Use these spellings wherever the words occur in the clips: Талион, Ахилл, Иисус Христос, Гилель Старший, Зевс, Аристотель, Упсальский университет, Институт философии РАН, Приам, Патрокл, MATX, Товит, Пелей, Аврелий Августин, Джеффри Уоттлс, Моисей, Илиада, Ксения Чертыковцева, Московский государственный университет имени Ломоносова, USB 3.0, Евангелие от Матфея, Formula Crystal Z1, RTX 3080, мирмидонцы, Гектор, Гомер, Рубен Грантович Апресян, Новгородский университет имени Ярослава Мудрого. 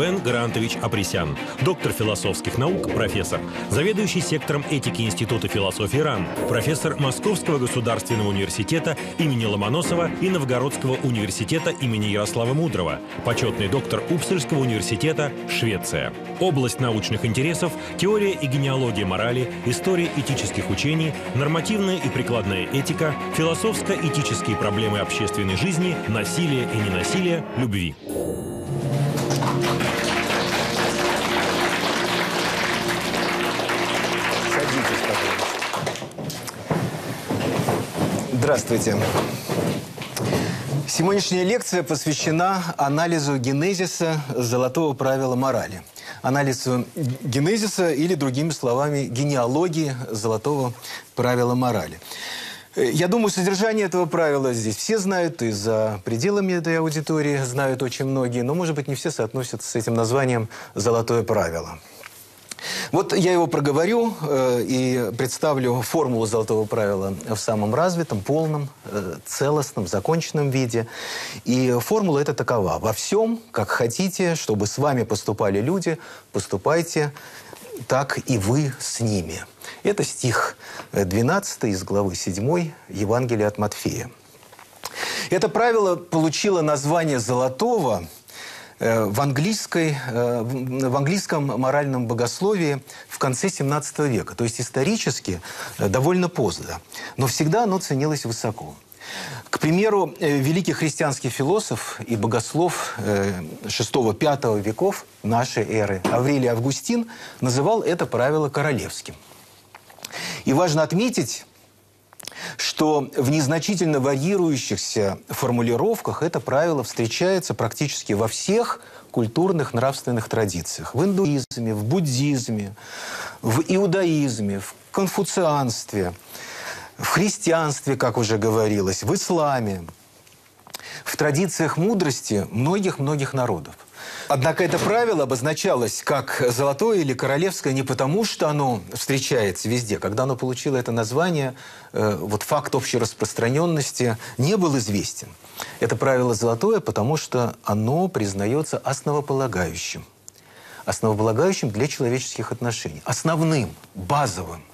Рубен Грантович Апресян, доктор философских наук, профессор, заведующий сектором этики Института философии РАН, профессор Московского государственного университета имени Ломоносова и Новгородского университета имени Ярослава Мудрого, почетный доктор Упсальского университета, Швеция. Область научных интересов – теория и генеалогия морали, история этических учений, нормативная и прикладная этика, философско-этические проблемы общественной жизни, насилие и ненасилие, любви. Садитесь, пожалуйста. Здравствуйте. Сегодняшняя лекция посвящена анализу генезиса золотого правила морали. Анализу генезиса или, другими словами, генеалогии золотого правила морали. Я думаю, содержание этого правила здесь все знают, и за пределами этой аудитории знают очень многие, но, может быть, не все соотносятся с этим названием «золотое правило». Вот я его проговорю и представлю формулу золотого правила в самом развитом, полном, целостном, законченном виде. И формула эта такова. Во всем, как хотите, чтобы с вами поступали люди, поступайте так и вы с ними. Это стих 12 из главы 7 Евангелия от Матфея. Это правило получило название «золотого» в английском моральном богословии в конце 17 века, то есть исторически довольно поздно, но всегда оно ценилось высоко. К примеру, великий христианский философ и богослов VI-V веков нашей эры Аврелий Августин называл это правило королевским. И важно отметить, что в незначительно варьирующихся формулировках это правило встречается практически во всех культурных нравственных традициях. В индуизме, в буддизме, в иудаизме, в конфуцианстве, в христианстве, как уже говорилось, в исламе, в традициях мудрости многих-многих народов. Однако это правило обозначалось как «золотое» или «королевское» не потому, что оно встречается везде. Когда оно получило это название, вот факт общей распространенности не был известен. Это правило «золотое», потому что оно признается основополагающим. Основополагающим для человеческих отношений. Основным, базовым.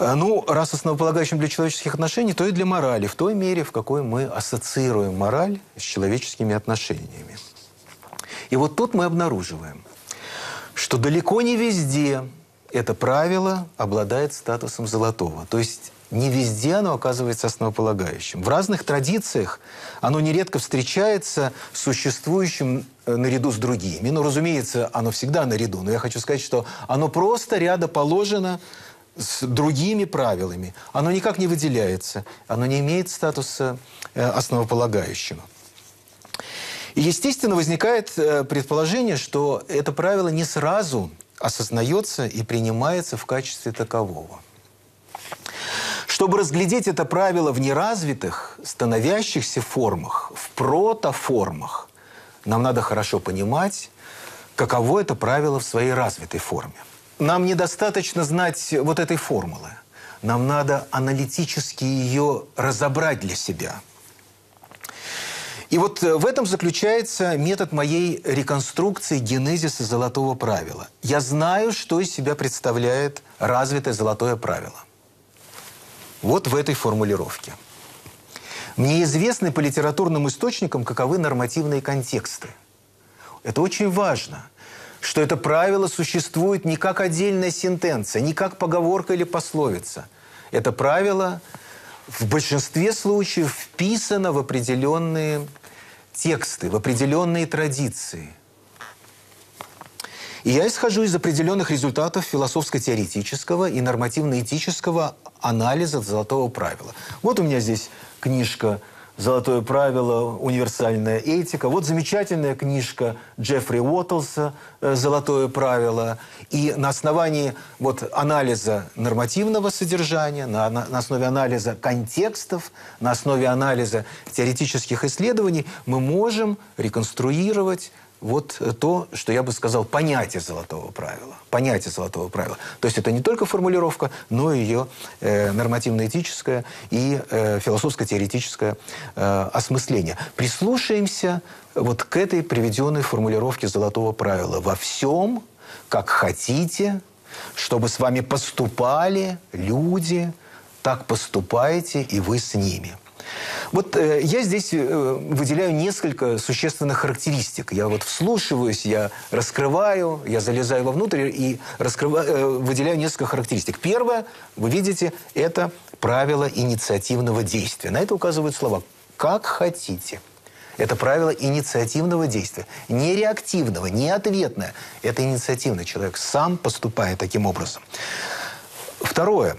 Ну, раз основополагающим для человеческих отношений, то и для морали, в той мере, в какой мы ассоциируем мораль с человеческими отношениями. И вот тут мы обнаруживаем, что далеко не везде это правило обладает статусом золотого. То есть не везде оно оказывается основополагающим. В разных традициях оно нередко встречается существующим наряду с другими. Ну, разумеется, оно всегда наряду, но я хочу сказать, что оно просто рядоположено с другими правилами. Оно никак не выделяется, оно не имеет статуса основополагающего. И, естественно, возникает предположение, что это правило не сразу осознается и принимается в качестве такового. Чтобы разглядеть это правило в неразвитых, становящихся формах, в протоформах, нам надо хорошо понимать, каково это правило в своей развитой форме. Нам недостаточно знать вот этой формулы. Нам надо аналитически ее разобрать для себя. И вот в этом заключается метод моей реконструкции генезиса золотого правила. Я знаю, что из себя представляет развитое золотое правило. Вот в этой формулировке. Мне известны по литературным источникам, каковы нормативные контексты. Это очень важно, что это правило существует не как отдельная сентенция, не как поговорка или пословица. Это правило в большинстве случаев вписано в определенные тексты, в определенные традиции. И я исхожу из определенных результатов философско-теоретического и нормативно-этического анализа золотого правила. Вот у меня здесь книжка «Золотое правило. Универсальная этика». Вот замечательная книжка Джеффри Уоттлса «Золотое правило». И на основании вот анализа нормативного содержания, на основе анализа контекстов, на основе анализа теоретических исследований мы можем реконструировать вот то, что я бы сказал, понятие золотого правила. Понятие золотого правила. То есть это не только формулировка, но и ее нормативно-этическое и философско-теоретическое осмысление. Прислушаемся вот к этой приведенной формулировке золотого правила. «Во всем, как хотите, чтобы с вами поступали люди, так поступайте и вы с ними». Вот я здесь выделяю несколько существенных характеристик. Я вот вслушиваюсь, я раскрываю, я залезаю вовнутрь и выделяю несколько характеристик. Первое, вы видите, это правило инициативного действия. На это указывают слова «как хотите». Это правило инициативного действия. Не реактивного, не ответное. Это инициативный человек, сам поступая таким образом. Второе.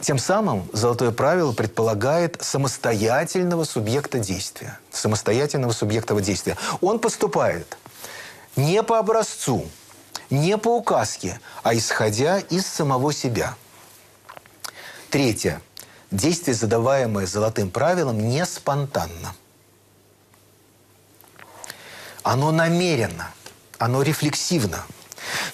Тем самым золотое правило предполагает самостоятельного субъекта действия. Самостоятельного субъекта действия. Он поступает не по образцу, не по указке, а исходя из самого себя. Третье. Действие, задаваемое золотым правилом, не спонтанно. Оно намеренно, оно рефлексивно.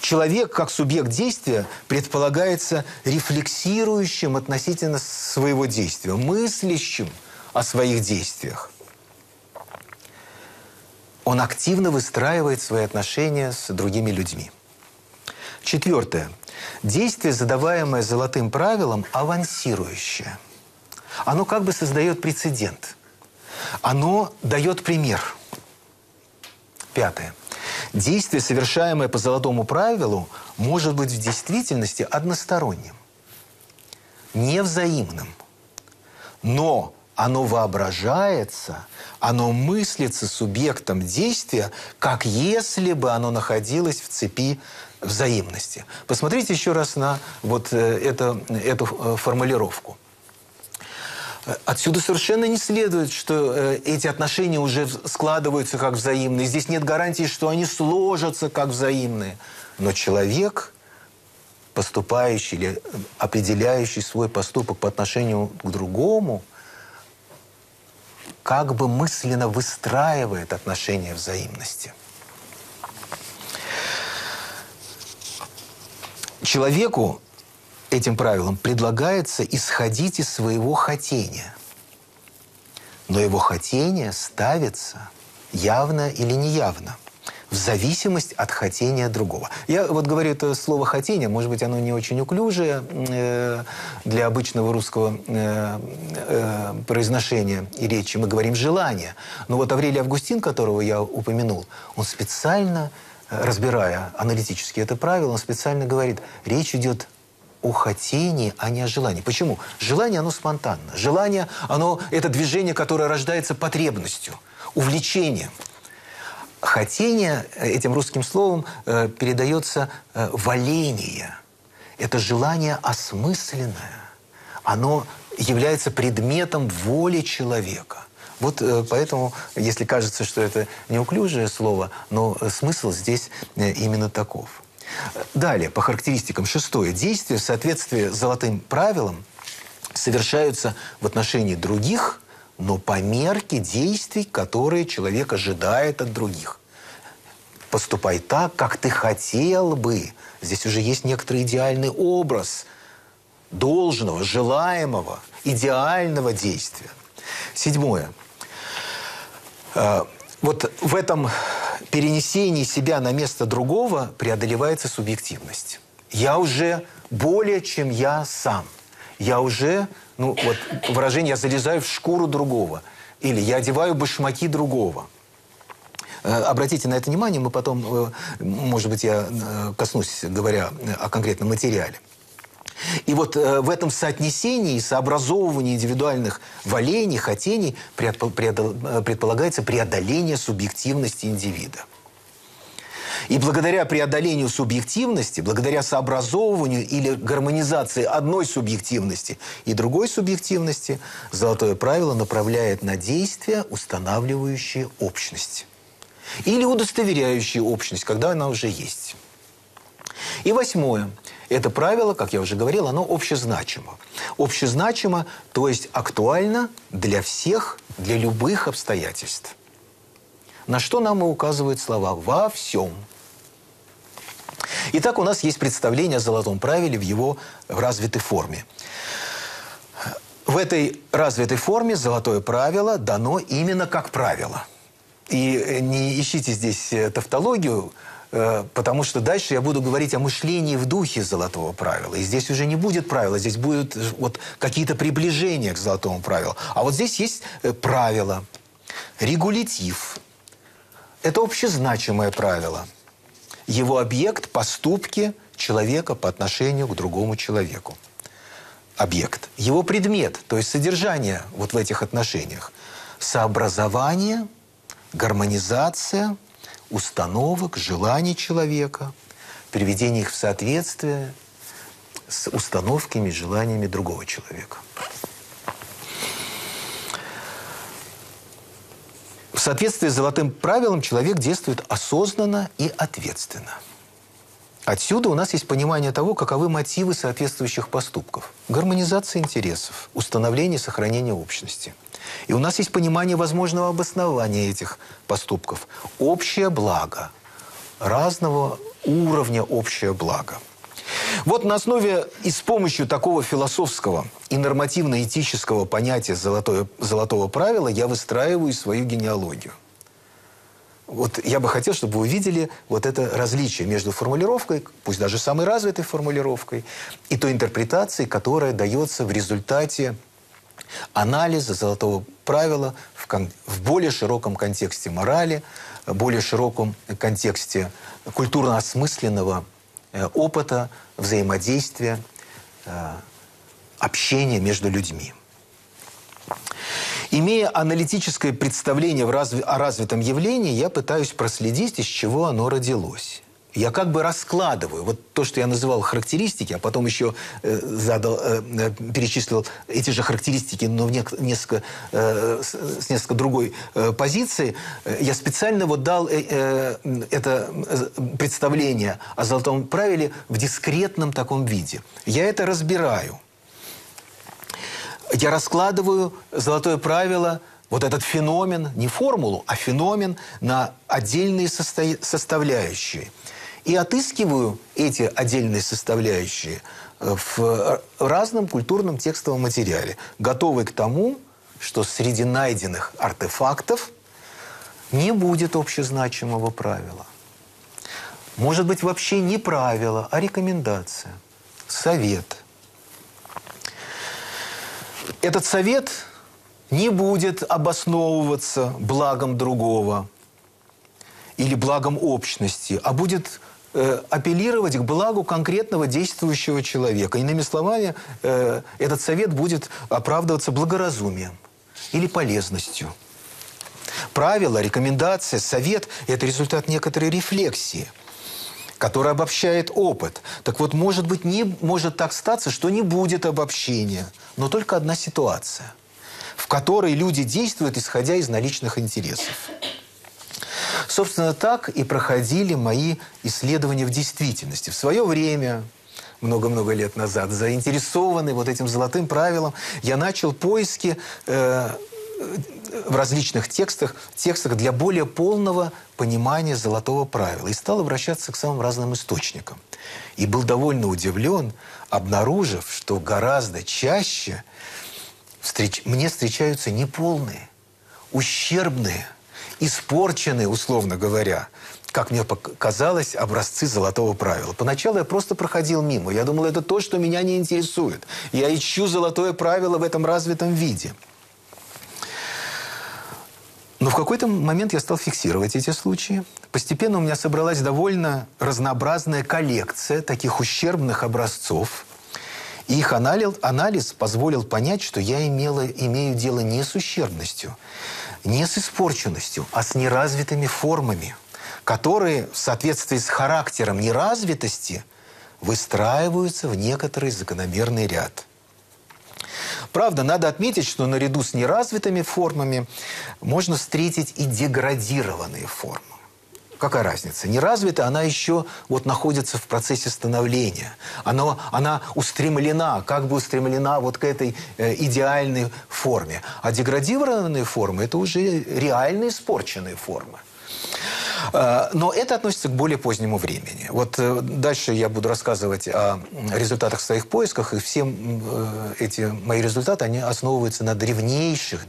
Человек, как субъект действия, предполагается рефлексирующим относительно своего действия, мыслящим о своих действиях. Он активно выстраивает свои отношения с другими людьми. Четвертое. Действие, задаваемое золотым правилом, авансирующее. Оно как бы создает прецедент. Оно дает пример. Пятое. Действие, совершаемое по золотому правилу, может быть в действительности односторонним, невзаимным. Но оно воображается, оно мыслится субъектом действия, как если бы оно находилось в цепи взаимности. Посмотрите еще раз на вот эту формулировку. Отсюда совершенно не следует, что эти отношения уже складываются как взаимные. Здесь нет гарантии, что они сложатся как взаимные. Но человек, поступающий или определяющий свой поступок по отношению к другому, как бы мысленно выстраивает отношения взаимности. Человеку этим правилом предлагается исходить из своего хотения. Но его хотение ставится явно или неявно, в зависимость от хотения другого. Я вот говорю это слово «хотение», может быть, оно не очень уклюжее для обычного русского произношения и речи. Мы говорим «желание». Но вот Аврелий Августин, которого я упомянул, он специально, разбирая аналитически это правило, он специально говорит, речь идет о хотении, а не о желании. Почему? Желание, оно спонтанно. Желание, оно это движение, которое рождается потребностью, увлечением. Хотение, этим русским словом, передается валение. Это желание осмысленное. Оно является предметом воли человека. Вот поэтому, если кажется, что это неуклюжее слово, но смысл здесь именно таков. Далее, по характеристикам, шестое. Действия в соответствии с золотым правилом совершаются в отношении других, но по мерке действий, которые человек ожидает от других. Поступай так, как ты хотел бы. Здесь уже есть некоторый идеальный образ должного, желаемого, идеального действия. Седьмое. Вот в этом перенесении себя на место другого преодолевается субъективность. Я уже более, чем я сам. Я уже, ну вот выражение «я залезаю в шкуру другого» или «я одеваю башмаки другого». Обратите на это внимание, мы потом, может быть, я коснусь, говоря о конкретном материале. И вот в этом соотнесении и сообразовывании индивидуальных валений, хотений предполагается преодоление субъективности индивида. И благодаря преодолению субъективности, благодаря сообразовыванию или гармонизации одной субъективности и другой субъективности, золотое правило направляет на действия, устанавливающие общность. Или удостоверяющие общность, когда она уже есть. И восьмое. Это правило, как я уже говорил, оно общезначимо. Общезначимо, то есть актуально для всех, для любых обстоятельств. На что нам и указывают слова «во всем». Итак, у нас есть представление о золотом правиле в его развитой форме. В этой развитой форме золотое правило дано именно как правило. И не ищите здесь тавтологию, потому что дальше я буду говорить о мышлении в духе золотого правила. И здесь уже не будет правила, здесь будут вот какие-то приближения к золотому правилу. А вот здесь есть правило, регулятив. Это общезначимое правило. Его объект – поступки человека по отношению к другому человеку. Объект. Его предмет, то есть содержание вот в этих отношениях. Сообразование, гармонизация установок, желаний человека, приведение их в соответствие с установками и желаниями другого человека. В соответствии с золотым правилом человек действует осознанно и ответственно. Отсюда у нас есть понимание того, каковы мотивы соответствующих поступков. Гармонизация интересов, установление и сохранение общности. И у нас есть понимание возможного обоснования этих поступков. Общее благо, разного уровня общее благо. Вот на основе и с помощью такого философского и нормативно-этического понятия золотого правила я выстраиваю свою генеалогию. Вот я бы хотел, чтобы вы увидели вот это различие между формулировкой, пусть даже самой развитой формулировкой, и той интерпретацией, которая дается в результате анализа золотого правила в более широком контексте морали, более широком контексте культурно-осмысленного опыта, взаимодействия, общения между людьми. Имея аналитическое представление о развитом явлении, я пытаюсь проследить, из чего оно родилось. Я как бы раскладываю вот то, что я называл характеристики, а потом еще перечислил эти же характеристики, но с несколько другой позиции. Я специально вот дал это представление о золотом правиле в дискретном таком виде. Я это разбираю. Я раскладываю золотое правило, вот этот феномен, не формулу, а феномен на отдельные составляющие. И отыскиваю эти отдельные составляющие в разном культурном текстовом материале, готовый к тому, что среди найденных артефактов не будет общезначимого правила. Может быть, вообще не правило, а рекомендация, совет. Этот совет не будет обосновываться благом другого или благом общности, а будет апеллировать к благу конкретного действующего человека. Иными словами, этот совет будет оправдываться благоразумием или полезностью. Правила, рекомендация, совет – это результат некоторой рефлексии, которая обобщает опыт. Так вот, может быть, не может так статься, что не будет обобщения, но только одна ситуация, в которой люди действуют, исходя из наличных интересов. Собственно, так и проходили мои исследования в действительности. В свое время, много-много лет назад, заинтересованный вот этим золотым правилом, я начал поиски в различных текстах для более полного понимания золотого правила и стал обращаться к самым разным источникам. И был довольно удивлен, обнаружив, что гораздо чаще мне встречаются неполные, ущербные, испорченные, условно говоря, как мне показалось, образцы золотого правила. Поначалу я просто проходил мимо. Я думал, это то, что меня не интересует. Я ищу золотое правило в этом развитом виде. Но в какой-то момент я стал фиксировать эти случаи. Постепенно у меня собралась довольно разнообразная коллекция таких ущербных образцов. И их анализ позволил понять, что я имею дело не с ущербностью, не с испорченностью, а с неразвитыми формами, которые в соответствии с характером неразвитости выстраиваются в некоторый закономерный ряд. Правда, надо отметить, что наряду с неразвитыми формами можно встретить и деградированные формы. Какая разница? Неразвитая, она еще вот находится в процессе становления. Она устремлена, как бы устремлена вот к этой идеальной форме. А деградированные формы – это уже реально испорченные формы. Но это относится к более позднему времени. Вот дальше я буду рассказывать о результатах своих поисков, и все эти мои результаты, они основываются на древнейших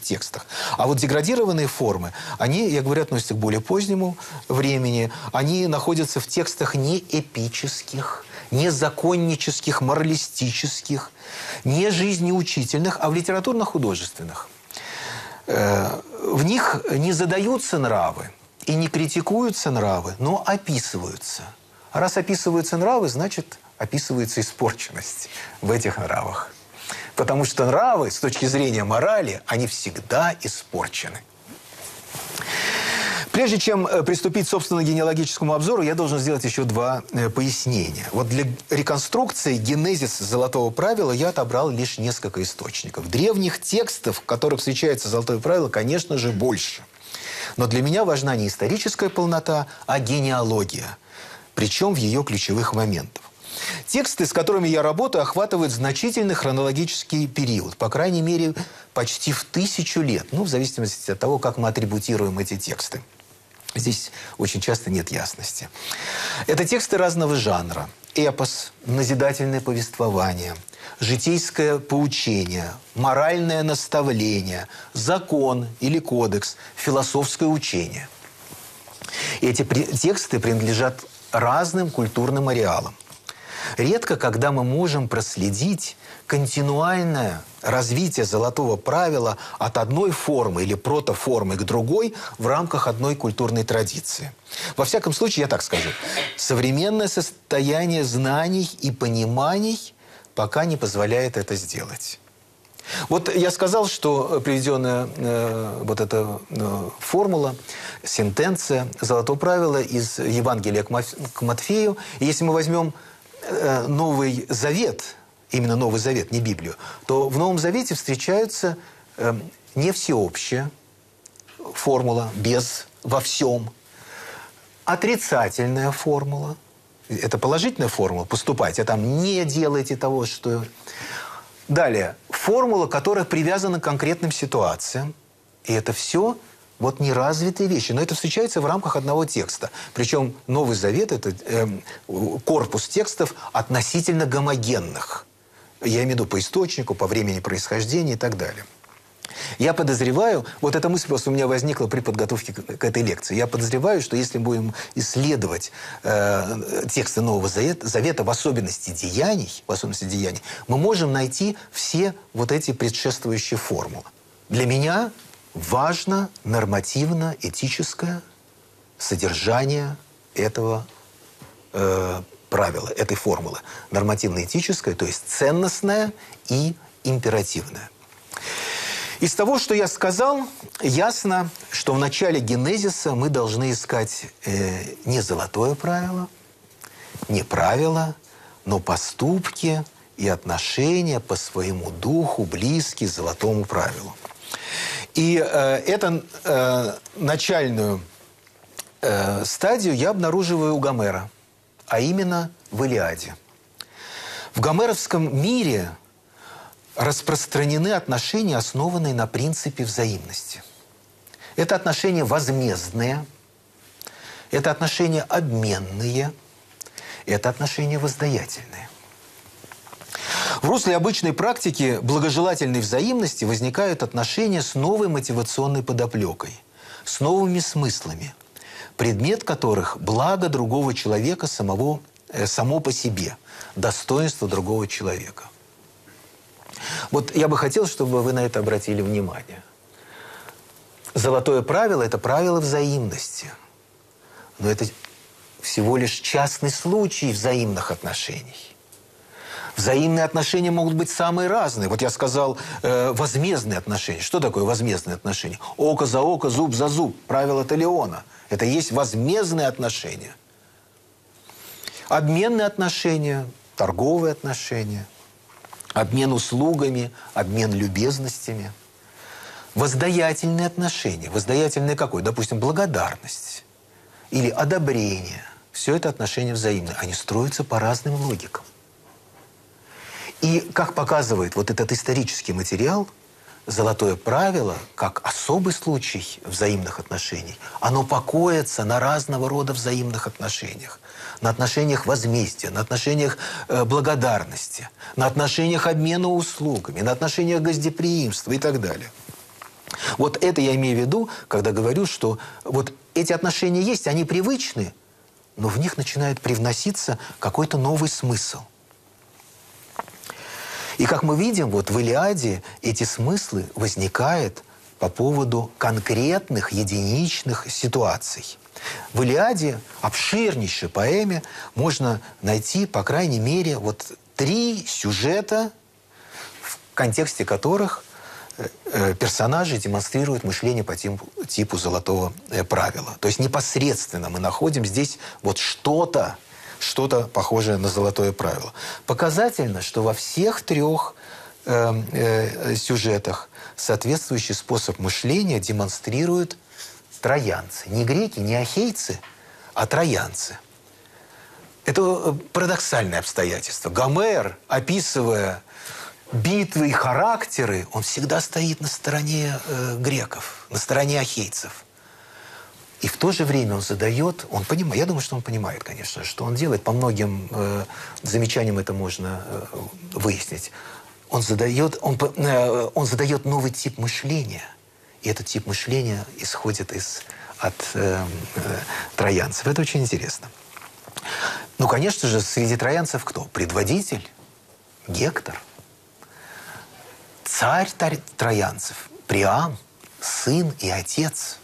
текстах. А вот деградированные формы, они, я говорю, относятся к более позднему времени, они находятся в текстах не эпических, не законнических, моралистических, не жизнеучительных, а в литературно-художественных. В них не задаются нравы и не критикуются нравы, но описываются. А раз описываются нравы, значит, описывается испорченность в этих нравах. Потому что нравы, с точки зрения морали, они всегда испорчены. Прежде чем приступить, собственно, к генеалогическому обзору, я должен сделать еще два пояснения. Вот для реконструкции генезис золотого правила я отобрал лишь несколько источников. Древних текстов, в которых встречается золотое правило, конечно же, больше. Но для меня важна не историческая полнота, а генеалогия. Причем в ее ключевых моментах. Тексты, с которыми я работаю, охватывают значительный хронологический период. По крайней мере, почти в 1000 лет. Ну, в зависимости от того, как мы атрибутируем эти тексты. Здесь очень часто нет ясности. Это тексты разного жанра. Эпос, назидательное повествование, житейское поучение, моральное наставление, закон или кодекс, философское учение. Эти тексты принадлежат разным культурным ареалам. Редко, когда мы можем проследить континуальное развитие золотого правила от одной формы или протоформы к другой в рамках одной культурной традиции. Во всяком случае, я так скажу, современное состояние знаний и пониманий пока не позволяет это сделать. Вот я сказал, что приведенная вот эта формула, сентенция золотого правила из Евангелия к Матфею, и если мы возьмем Новый Завет, именно Новый Завет, не Библию, то в Новом Завете встречаются не всеобщая формула «без», «во всем», отрицательная формула, это положительная формула «поступайте», а там «не делайте того, что...». Далее, формула, которая привязана к конкретным ситуациям, и это все... Вот неразвитые вещи. Но это встречается в рамках одного текста. Причем Новый Завет – это корпус текстов относительно гомогенных. Я имею в виду по источнику, по времени происхождения и так далее. Я подозреваю, вот эта мысль просто у меня возникла при подготовке к этой лекции, я подозреваю, что если будем исследовать тексты Нового Завета, в особенности деяний, мы можем найти все вот эти предшествующие формулы. Для меня... важно нормативно-этическое содержание этого правила, этой формулы. Нормативно-этическое, то есть ценностное и императивное. Из того, что я сказал, ясно, что в начале генезиса мы должны искать не золотое правило, не правила, но поступки и отношения по своему духу, близкие к золотому правилу. И начальную стадию я обнаруживаю у Гомера, а именно в Илиаде. В гомеровском мире распространены отношения, основанные на принципе взаимности. Это отношения возмездные, это отношения обменные, это отношения воздаятельные. В русле обычной практики благожелательной взаимности возникают отношения с новой мотивационной подоплекой, с новыми смыслами, предмет которых – благо другого человека само по себе, достоинство другого человека. Вот я бы хотел, чтобы вы на это обратили внимание. Золотое правило – это правило взаимности, но это всего лишь частный случай взаимных отношений. Взаимные отношения могут быть самые разные. Вот я сказал возмездные отношения. Что такое возмездные отношения? Око за око, зуб за зуб. Правило Талиона. Это и есть возмездные отношения. Обменные отношения, торговые отношения, обмен услугами, обмен любезностями. Воздаятельные отношения. Воздаятельные какой? Допустим, благодарность или одобрение. Все это отношения взаимные. Они строятся по разным логикам. И, как показывает вот этот исторический материал, золотое правило, как особый случай взаимных отношений, оно покоится на разного рода взаимных отношениях. На отношениях возмездия, на отношениях благодарности, на отношениях обмена услугами, на отношениях гостеприимства и так далее. Вот это я имею в виду, когда говорю, что вот эти отношения есть, они привычны, но в них начинает привноситься какой-то новый смысл. И как мы видим, вот в «Илиаде» эти смыслы возникают по поводу конкретных, единичных ситуаций. В «Илиаде», обширнейшей поэме, можно найти, по крайней мере, вот 3 сюжета, в контексте которых персонажи демонстрируют мышление по типу золотого правила. То есть непосредственно мы находим здесь вот что-то похожее на золотое правило. Показательно, что во всех 3 сюжетах соответствующий способ мышления демонстрируют троянцы. Не греки, не ахейцы, а троянцы. Это парадоксальное обстоятельство. Гомер, описывая битвы и характеры, он всегда стоит на стороне греков, на стороне ахейцев. И в то же время он задает, он понимает, я думаю, что он понимает, конечно, что он делает, по многим замечаниям это можно выяснить. Он задает новый тип мышления, и этот тип мышления исходит от троянцев. Это очень интересно. Ну, конечно же, среди троянцев кто? Предводитель Гектор, царь троянцев Приам, сын и отец.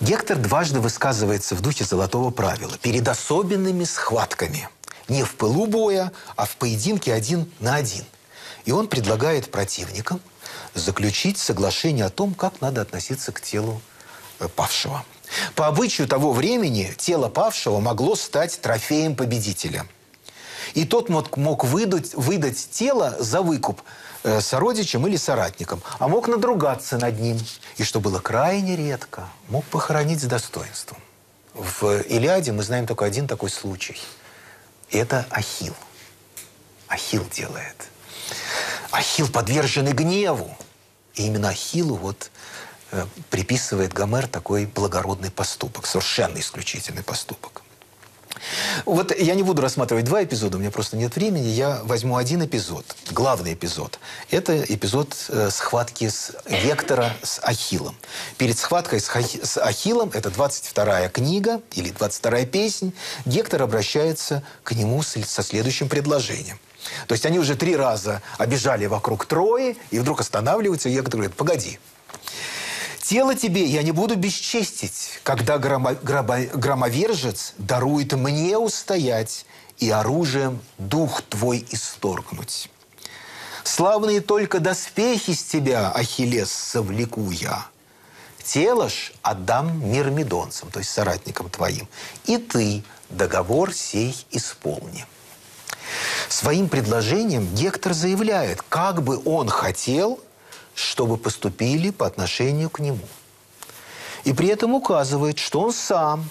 Гектор дважды высказывается в духе золотого правила перед особенными схватками. Не в пылу боя, а в поединке 1 на 1. И он предлагает противникам заключить соглашение о том, как надо относиться к телу павшего. По обычаю того времени тело павшего могло стать трофеем победителя. И тот мог выдать тело за выкуп сородичам или соратникам, а мог надругаться над ним. И, что было крайне редко, мог похоронить с достоинством. В «Илиаде» мы знаем только 1 такой случай. Это Ахилл. Ахилл делает. Ахилл, подверженный гневу. И именно Ахиллу вот приписывает Гомер такой благородный поступок, совершенно исключительный поступок. Вот я не буду рассматривать 2 эпизода, у меня просто нет времени. Я возьму 1 эпизод, главный эпизод. Это эпизод схватки Гектора с Ахиллом. Перед схваткой с Ахиллом, это 22-я книга или 22-я песнь, Гектор обращается к нему со следующим предложением. То есть они уже 3 раза обижали вокруг Трои, и вдруг останавливаются, и Гектор говорит: «Погоди. Тело тебе я не буду бесчестить, когда громовержец дарует мне устоять и оружием дух твой исторгнуть. Славные только доспехи с тебя, Ахиллес, совлеку я. Тело ж отдам мирмидонцам, то есть соратникам твоим, и ты договор сей исполни». Своим предложением Гектор заявляет, как бы он хотел, чтобы поступили по отношению к нему. И при этом указывает, что он сам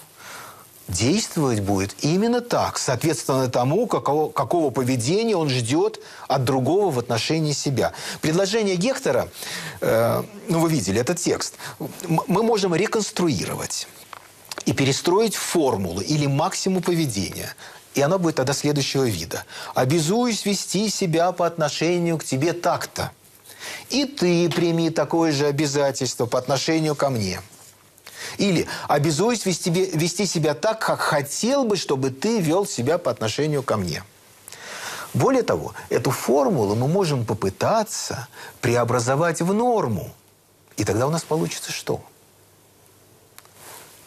действовать будет именно так, соответственно тому, какого поведения он ждет от другого в отношении себя. Предложение Гектора, ну вы видели этот текст, мы можем реконструировать и перестроить формулы или максимум поведения. И оно будет тогда следующего вида. «Обязуюсь вести себя по отношению к тебе так-то. И ты прими такое же обязательство по отношению ко мне». Или «Обязуюсь вести себя так, как хотел бы, чтобы ты вел себя по отношению ко мне». Более того, эту формулу мы можем попытаться преобразовать в норму. И тогда у нас получится что?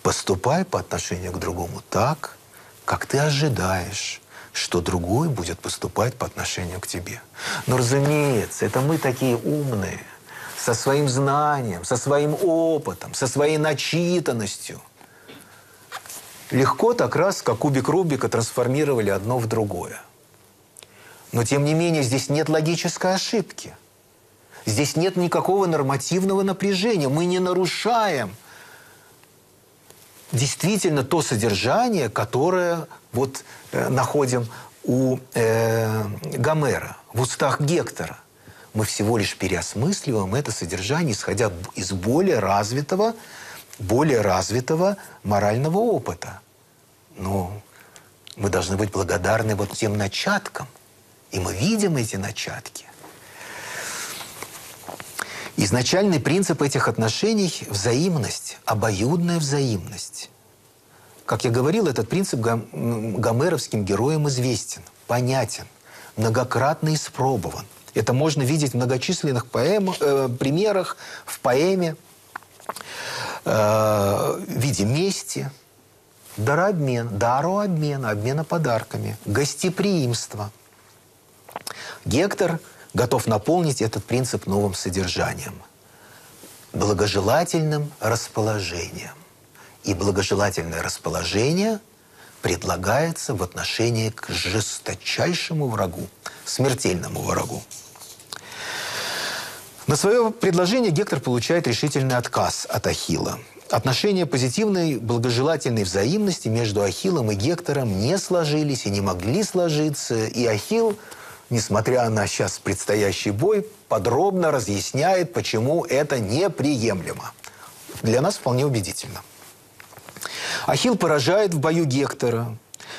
«Поступай по отношению к другому так, как ты ожидаешь, что другой будет поступать по отношению к тебе». Но, разумеется, это мы такие умные, со своим знанием, со своим опытом, со своей начитанностью. Легко так раз, как кубик Рубика, трансформировали одно в другое. Но, тем не менее, здесь нет логической ошибки. Здесь нет никакого нормативного напряжения. Мы не нарушаем действительно то содержание, которое вот находим у Гомера, в устах Гектора. мы всего лишь переосмысливаем это содержание, исходя из более развитого морального опыта. Но мы должны быть благодарны вот тем начаткам. И мы видим эти начатки. Изначальный принцип этих отношений – взаимность, обоюдная взаимность. Как я говорил, этот принцип гомеровским героям известен, понятен, многократно испробован. Это можно видеть в многочисленных примерах, в поэме, в виде мести, дарообмена, обмена подарками, гостеприимства. Гектор готов наполнить этот принцип новым содержанием, благожелательным расположением. И благожелательное расположение предлагается в отношении к жесточайшему врагу, смертельному врагу. На свое предложение Гектор получает решительный отказ от Ахилла. Отношения позитивной, благожелательной взаимности между Ахиллом и Гектором не сложились и не могли сложиться, и Ахилл, несмотря на сейчас предстоящий бой, подробно разъясняет, почему это неприемлемо. Для нас вполне убедительно. Ахилл поражает в бою Гектора.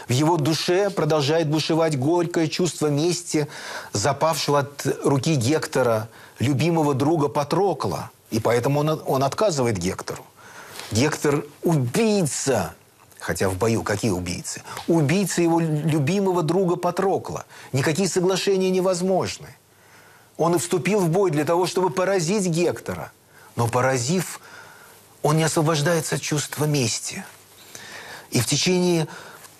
В его душе продолжает бушевать горькое чувство мести, запавшего от руки Гектора, любимого друга Патрокла. И поэтому он отказывает Гектору. Гектор – убийца. Хотя в бою какие убийцы? Убийца его любимого друга Патрокла. Никакие соглашения невозможны. Он и вступил в бой для того, чтобы поразить Гектора. Но поразив, он не освобождается от чувства мести. И в течение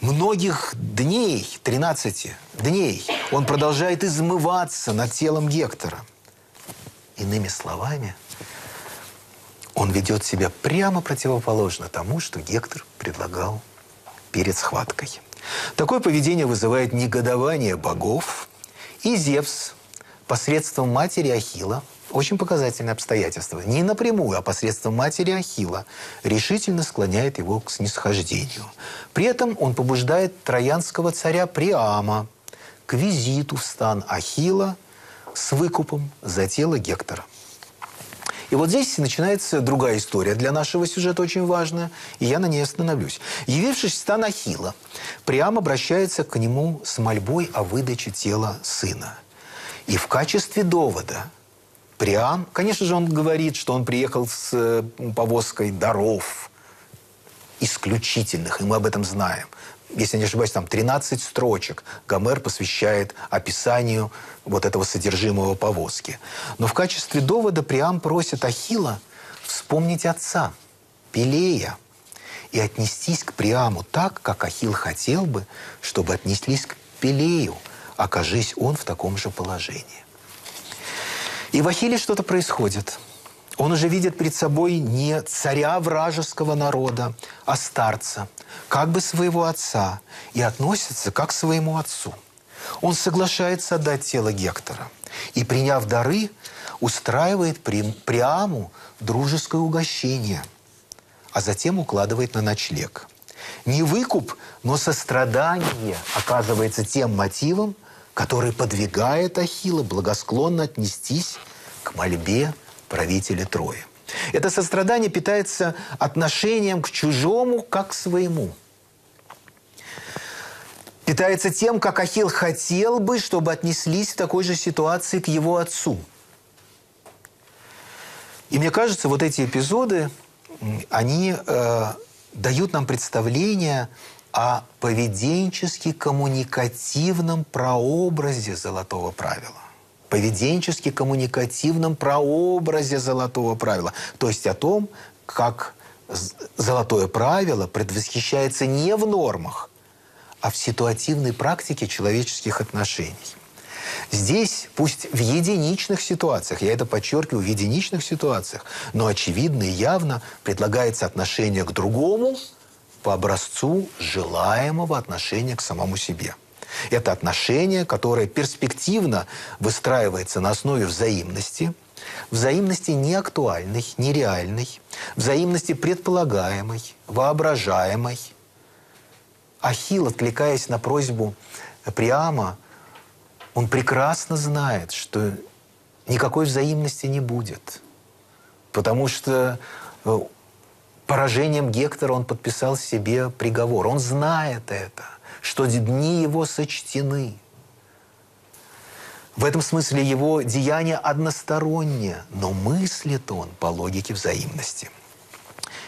многих дней, 13 дней, он продолжает измываться над телом Гектора. Иными словами, он ведет себя прямо противоположно тому, что Гектор предлагал перед схваткой. Такое поведение вызывает негодование богов, и Зевс посредством матери Ахилла, очень показательное обстоятельство, не напрямую, а посредством матери Ахилла, решительно склоняет его к снисхождению. При этом он побуждает троянского царя Приама к визиту в стан Ахилла с выкупом за тело Гектора. И вот здесь начинается другая история для нашего сюжета, очень важная, и я на ней остановлюсь. Явившись в стан Ахилла, Приам обращается к нему с мольбой о выдаче тела сына. И в качестве довода Приам, конечно же, он говорит, что он приехал с повозкой даров исключительных, и мы об этом знаем. Если не ошибаюсь, там 13 строчек Гомер посвящает описанию вот этого содержимого повозки. Но в качестве довода Приам просит Ахилла вспомнить отца, Пелея, и отнестись к Приаму так, как Ахилл хотел бы, чтобы отнеслись к Пелею, окажись он в таком же положении. И в Ахилле что-то происходит. Он уже видит перед собой не царя вражеского народа, а старца, как бы своего отца, и относится как к своему отцу. Он соглашается отдать тело Гектора и, приняв дары, устраивает Приаму дружеское угощение, а затем укладывает на ночлег. Не выкуп, но сострадание оказывается тем мотивом, который подвигает Ахилла благосклонно отнестись к мольбе правителя Трои. Это сострадание питается отношением к чужому, как к своему. Питается тем, как Ахилл хотел бы, чтобы отнеслись в такой же ситуации к его отцу. И мне кажется, вот эти эпизоды, они дают нам представление о поведенчески-коммуникативном прообразе золотого правила. Поведенчески-коммуникативном прообразе золотого правила. То есть о том, как золотое правило предвосхищается не в нормах, а в ситуативной практике человеческих отношений. Здесь, пусть в единичных ситуациях, я это подчеркиваю, в единичных ситуациях, но очевидно и явно предлагается отношение к другому по образцу желаемого отношения к самому себе. Это отношение, которое перспективно выстраивается на основе взаимности. Взаимности не актуальной, нереальной. Взаимности предполагаемой, воображаемой. Ахилл, откликаясь на просьбу Приама, он прекрасно знает, что никакой взаимности не будет. Потому что поражением Гектора он подписал себе приговор. Он знает это, что дни его сочтены. В этом смысле его деяние одностороннее, но мыслит он по логике взаимности.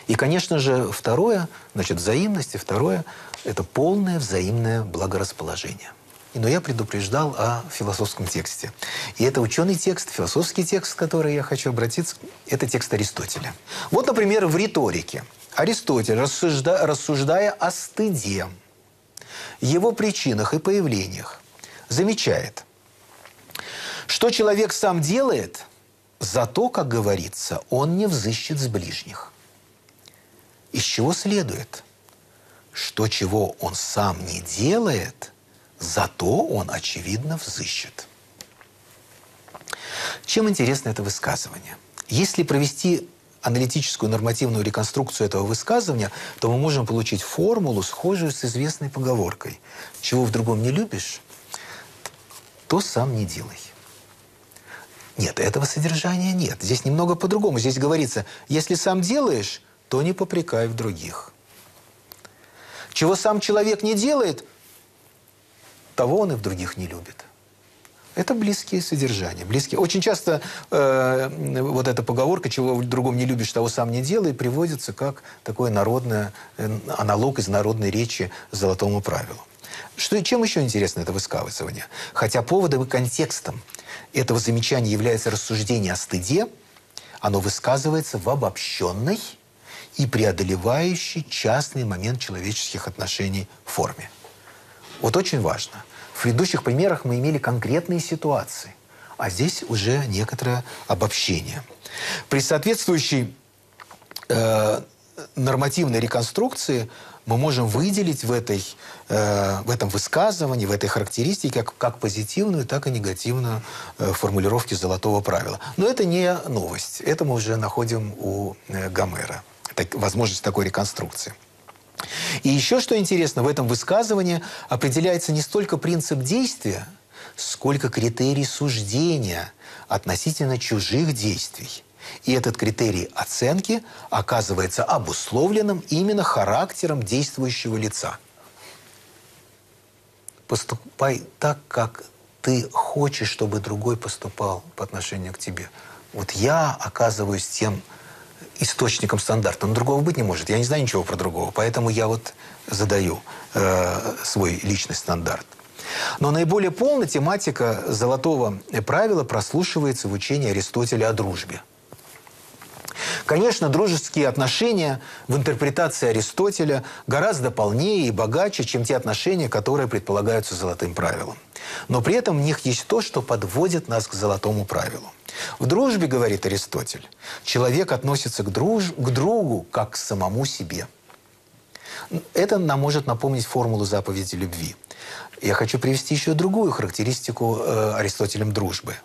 И, конечно же, второе, значит, взаимность, и второе – это полное взаимное благорасположение. Но я предупреждал о философском тексте. И это ученый текст, философский текст, к которому я хочу обратиться, это текст Аристотеля. Вот, например, в риторике Аристотель, рассуждая о стыде, его причинах и появлениях, замечает, что человек сам делает, зато, как говорится, он не взыщет с ближних. Из чего следует, что чего он сам не делает, зато он, очевидно, взыщет. Чем интересно это высказывание? Если провести аналитическую нормативную реконструкцию этого высказывания, то мы можем получить формулу, схожую с известной поговоркой. Чего в другом не любишь, то сам не делай. Нет, этого содержания нет. Здесь немного по-другому. Здесь говорится, если сам делаешь, то не попрекай в других. Чего сам человек не делает, того он и в других не любит. Это близкие содержания. Близкие. Очень часто вот эта поговорка «чего в другом не любишь, того сам не делай» приводится как такой народный аналог из народной речи «золотому правилу». Чем еще интересно это высказывание? Хотя поводом и контекстом этого замечания является рассуждение о стыде, оно высказывается в обобщенной и преодолевающей частный момент человеческих отношений форме. Вот очень важно. В предыдущих примерах мы имели конкретные ситуации, а здесь уже некоторое обобщение. При соответствующей нормативной реконструкции мы можем выделить в этом высказывании, в этой характеристике как позитивную, так и негативную формулировки «золотого правила». Но это не новость. Это мы уже находим у Гомера. Возможность такой реконструкции. И еще что интересно, в этом высказывании определяется не столько принцип действия, сколько критерий суждения относительно чужих действий. И этот критерий оценки оказывается обусловленным именно характером действующего лица. Поступай так, как ты хочешь, чтобы другой поступал по отношению к тебе. Вот я оказываюсь тем источником стандарта. Но другого быть не может. Я не знаю ничего про другого. Поэтому я вот задаю свой личный стандарт. Но наиболее полно тематика «золотого правила» прослушивается в учении Аристотеля о дружбе. Конечно, дружеские отношения в интерпретации Аристотеля гораздо полнее и богаче, чем те отношения, которые предполагаются золотым правилом. Но при этом в них есть то, что подводит нас к золотому правилу. В дружбе, говорит Аристотель, человек относится к другу как к самому себе. Это нам может напомнить формулу заповеди любви. Я хочу привести еще другую характеристику Аристотелем дружбы.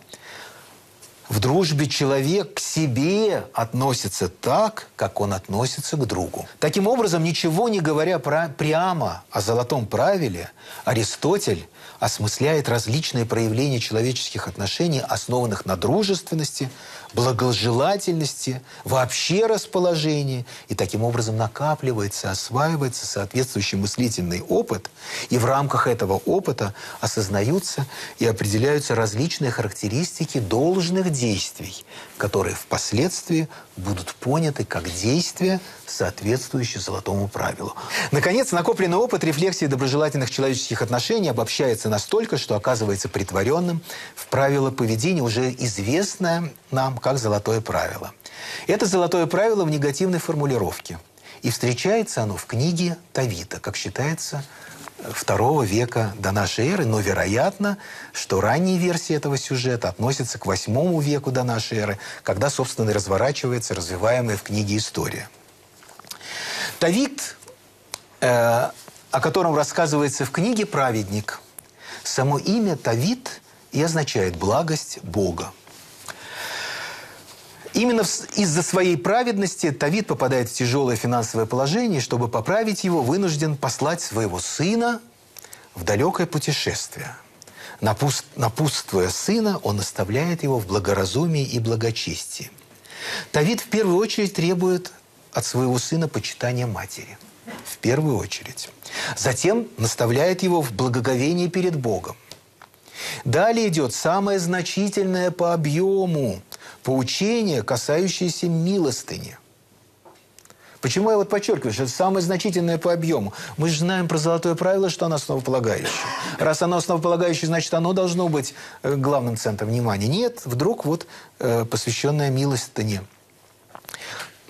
В дружбе человек к себе относится так, как он относится к другу. Таким образом, ничего не говоря прямо о золотом правиле, Аристотель осмысляет различные проявления человеческих отношений, основанных на дружественности, благожелательности, вообще расположении, и таким образом накапливается, осваивается соответствующий мыслительный опыт, и в рамках этого опыта осознаются и определяются различные характеристики должных действий, которые впоследствии будут поняты как действия, соответствующие золотому правилу. Наконец, накопленный опыт рефлексии доброжелательных человеческих отношений обобщается настолько, что оказывается претворенным в правило поведения, уже известное нам как «золотое правило». Это «золотое правило» в негативной формулировке. И встречается оно в книге Товита, как считается, II века до нашей эры, но вероятно, что ранние версии этого сюжета относятся к VIII веку до нашей эры, когда, собственно, и разворачивается развиваемая в книге история. Товит, о котором рассказывается в книге «Праведник», само имя Товит и означает «благость Бога». Именно из-за своей праведности Товит попадает в тяжелое финансовое положение, и, чтобы поправить его, вынужден послать своего сына в далекое путешествие. Напутствуя сына, он оставляет его в благоразумии и благочестии. Товит в первую очередь требует от своего сына почитания матери. В первую очередь. Затем наставляет его в благоговении перед Богом. Далее идет самое значительное по объему поучение, касающееся милостыни. Почему я вот подчеркиваю, что это самое значительное по объему? Мы же знаем про золотое правило, что оно основополагающее. Раз оно основополагающее, значит, оно должно быть главным центром внимания. Нет, вдруг вот посвященная милостыне.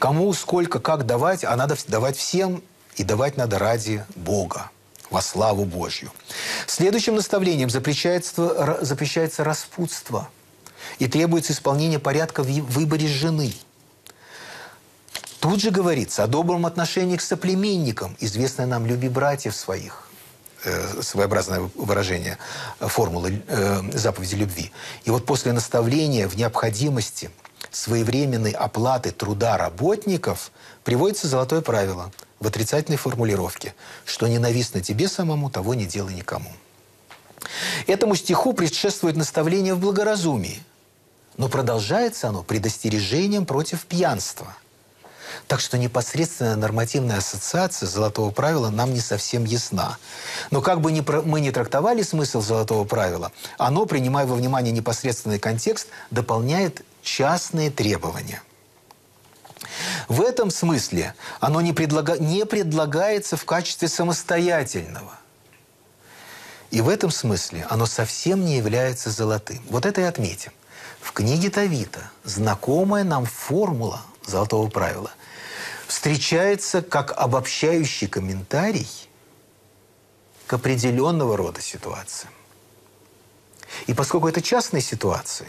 Кому, сколько, как давать, а надо давать всем, и давать надо ради Бога, во славу Божью. Следующим наставлением запрещается распутство, и требуется исполнение порядка в выборе жены. Тут же говорится о добром отношении к соплеменникам, известное нам «люби братьев своих», своеобразное выражение формулы заповеди любви. И вот после наставления в необходимости своевременной оплаты труда работников приводится золотое правило в отрицательной формулировке, что ненавистно тебе самому, того не делай никому. Этому стиху предшествует наставление в благоразумии, но продолжается оно предостережением против пьянства. Так что непосредственная нормативная ассоциация золотого правила нам не совсем ясна. Но как бы мы ни трактовали смысл золотого правила, оно, принимая во внимание непосредственный контекст, дополняет частные требования. В этом смысле оно не предлагается в качестве самостоятельного. И в этом смысле оно совсем не является золотым. Вот это и отметим. В книге Товита знакомая нам формула золотого правила встречается как обобщающий комментарий к определенного рода ситуациям. И поскольку это частные ситуации,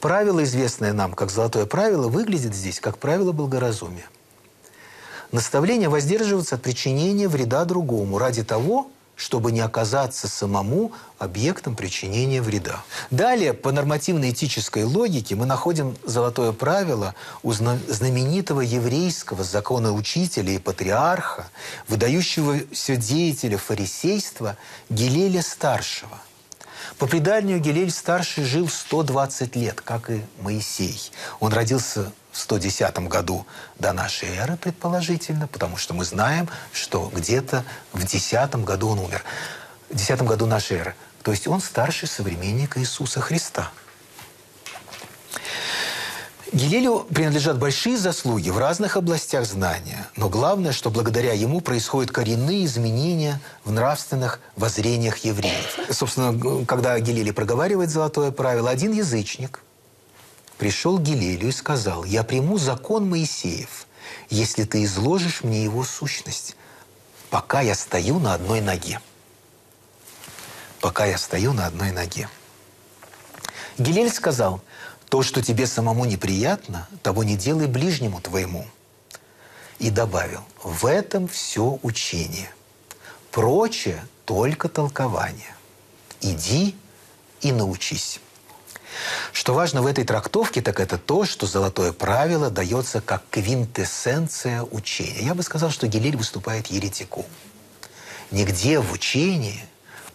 правило, известное нам как золотое правило, выглядит здесь как правило благоразумия. Наставление воздерживаться от причинения вреда другому ради того, чтобы не оказаться самому объектом причинения вреда. Далее, по нормативно-этической логике, мы находим золотое правило у знаменитого еврейского законоучителя и патриарха, выдающегося деятеля фарисейства Гилеля Старшего. По преданию, Гилель Старший жил 120 лет, как и Моисей. Он родился в 110 году до нашей эры, предположительно, потому что мы знаем, что где-то в 10 году он умер. В 10 году нашей эры. То есть он старший современник Иисуса Христа. Гилелю принадлежат большие заслуги в разных областях знания. Но главное, что благодаря ему происходят коренные изменения в нравственных воззрениях евреев. Собственно, когда Гилель проговаривает золотое правило, один язычник пришел к Гилелю и сказал: «Я приму закон Моисеев, если ты изложишь мне его сущность, пока я стою на одной ноге». Пока я стою на одной ноге. Гилель сказал: «То, что тебе самому неприятно, того не делай ближнему твоему». И добавил: «В этом все учение. Прочее только толкование. Иди и научись». Что важно в этой трактовке, так это то, что золотое правило дается как квинтэссенция учения. Я бы сказал, что Гилель выступает еретиком. Нигде в учении,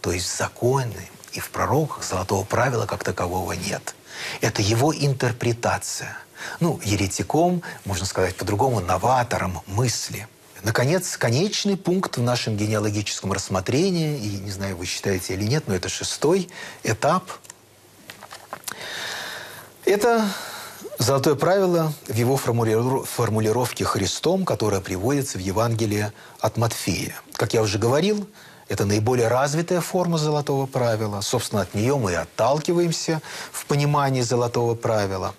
то есть в законе и в пророках, золотого правила как такового нет. Это его интерпретация. Ну, еретиком, можно сказать по-другому, новатором мысли. Наконец, конечный пункт в нашем генеалогическом рассмотрении, и не знаю, вы считаете или нет, но это 6-й этап. Это золотое правило в его формулировке Христом, которое приводится в Евангелии от Матфея. Как я уже говорил, это наиболее развитая форма золотого правила. Собственно, от нее мы и отталкиваемся в понимании золотого правила.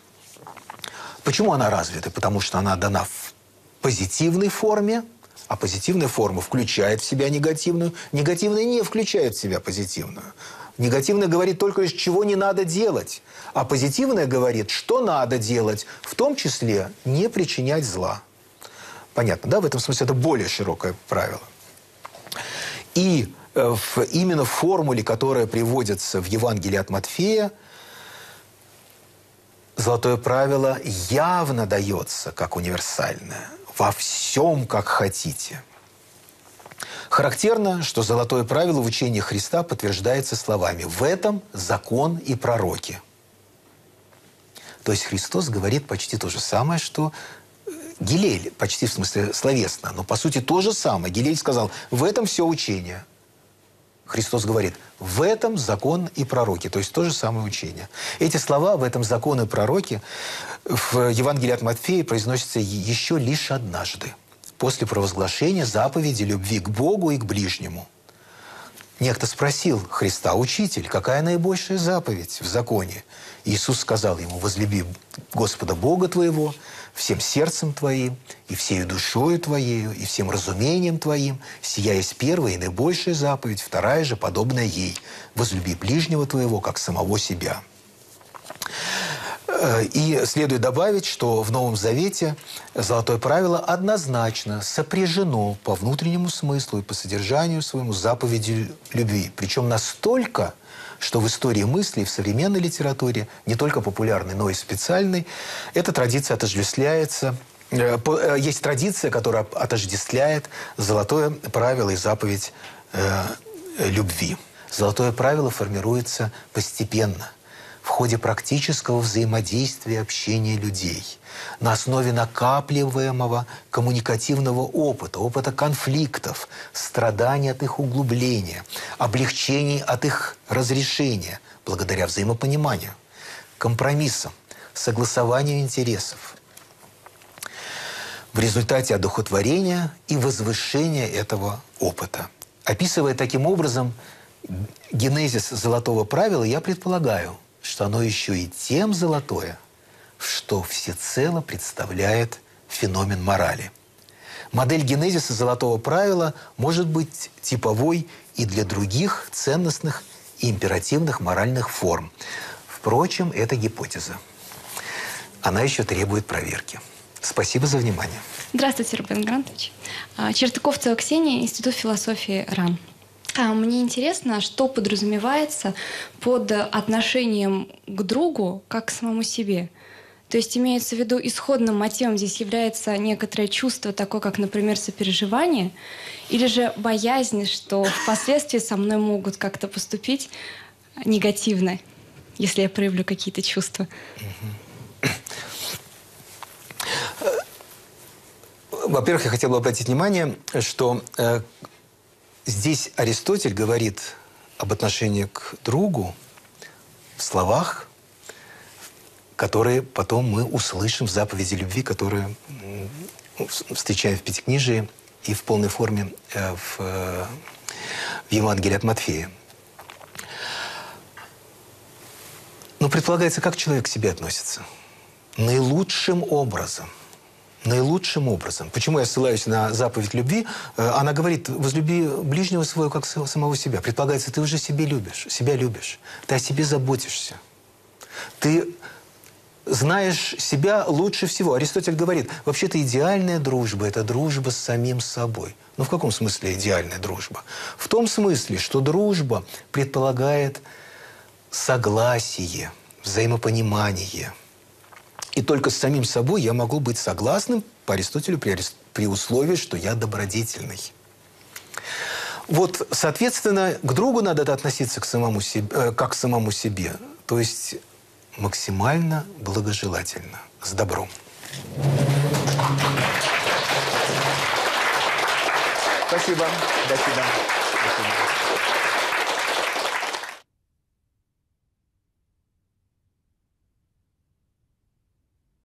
Почему она развита? Потому что она дана в позитивной форме, а позитивная форма включает в себя негативную. Негативная не включает в себя позитивную. Негативное говорит только, чего не надо делать. А позитивное говорит, что надо делать, в том числе не причинять зла. Понятно, да? В этом смысле это более широкое правило. И именно в формуле, которая приводится в Евангелии от Матфея, золотое правило явно дается как универсальное. Во всем, как хотите. Характерно, что золотое правило в учении Христа подтверждается словами «в этом закон и пророки». То есть Христос говорит почти то же самое, что Гилель, почти в смысле словесно, но по сути то же самое. Гилель сказал «в этом все учение». Христос говорит «в этом закон и пророки», то есть то же самое учение. Эти слова «в этом закон и пророки» в Евангелии от Матфея произносятся еще лишь однажды, после провозглашения заповеди любви к Богу и к ближнему. Некто спросил Христа: «Учитель, какая наибольшая заповедь в законе?» Иисус сказал ему: «Возлюби Господа Бога твоего всем сердцем твоим, и всею душою твоею, и всем разумением твоим. Сия есть первая и наибольшая заповедь, вторая же, подобная ей. Возлюби ближнего твоего, как самого себя». И следует добавить, что в Новом Завете золотое правило однозначно сопряжено по внутреннему смыслу и по содержанию своему заповедью любви. Причем настолько, что в истории мысли и в современной литературе, не только популярной, но и специальной, эта традиция отождествляется, есть традиция, которая отождествляет золотое правило и заповедь любви. Золотое правило формируется постепенно, в ходе практического взаимодействия и общения людей, на основе накапливаемого коммуникативного опыта, опыта конфликтов, страданий от их углубления, облегчений от их разрешения, благодаря взаимопониманию, компромиссам, согласованию интересов. В результате одухотворения и возвышения этого опыта. Описывая таким образом генезис золотого правила, я предполагаю, что оно еще и тем золотое, что всецело представляет феномен морали. Модель генезиса золотого правила может быть типовой и для других ценностных и императивных моральных форм. Впрочем, это гипотеза. Она еще требует проверки. Спасибо за внимание. Здравствуйте, Рубен Грантович. Чертыковцева Ксения, Институт философии РАН. Мне интересно, что подразумевается под отношением к другу как к самому себе. То есть имеется в виду исходным мотивом здесь является некоторое чувство, такое как, например, сопереживание, или же боязнь, что впоследствии со мной могут как-то поступить негативно, если я проявлю какие-то чувства. Во-первых, я хотел бы обратить внимание, что здесь Аристотель говорит об отношении к другу в словах, которые потом мы услышим в заповеди любви, которую встречаем в Пятикнижии и в полной форме в Евангелии от Матфея. Но предполагается, как человек к себе относится? Наилучшим образом. Наилучшим образом. Почему я ссылаюсь на заповедь любви? Она говорит: возлюби ближнего своего, как самого себя. Предполагается, ты уже себя любишь. Ты о себе заботишься. Ты знаешь себя лучше всего. Аристотель говорит, вообще-то идеальная дружба – это дружба с самим собой. Но в каком смысле идеальная дружба? В том смысле, что дружба предполагает согласие, взаимопонимание. И только с самим собой я могу быть согласным по Аристотелю при условии, что я добродетельный. Вот, соответственно, к другу надо относиться как к самому себе. То есть максимально благожелательно, с добром. Спасибо. До свидания.